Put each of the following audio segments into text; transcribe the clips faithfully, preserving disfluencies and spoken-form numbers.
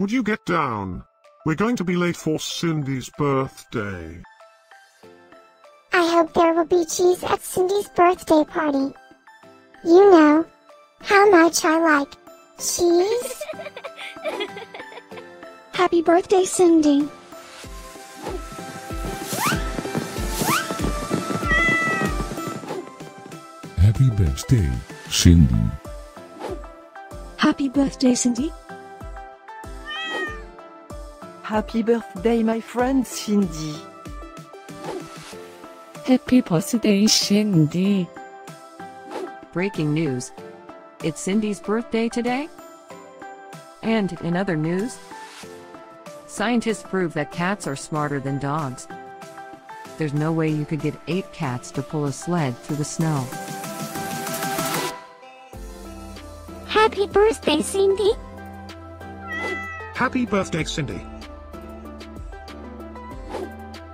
Would you get down? We're going to be late for Cindy's birthday. I hope there will be cheese at Cindy's birthday party. You know how much I like cheese. Happy birthday, Cindy. Happy birthday, Cindy. Happy birthday, Cindy. Happy birthday, my friend Cindy. Happy birthday, Cindy. Breaking news. It's Cindy's birthday today. And in other news, scientists prove that cats are smarter than dogs. There's no way you could get eight cats to pull a sled through the snow. Happy birthday, Cindy. Happy birthday, Cindy.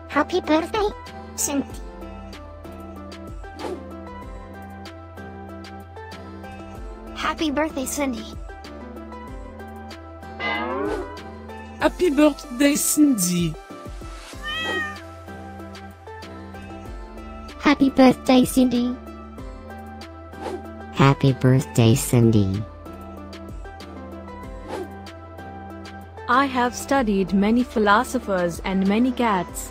Happy birthday, Cindy. Happy birthday, Cindy. Happy birthday, Cindy. Happy birthday, Cindy. Happy birthday, Cindy. I have studied many philosophers and many cats.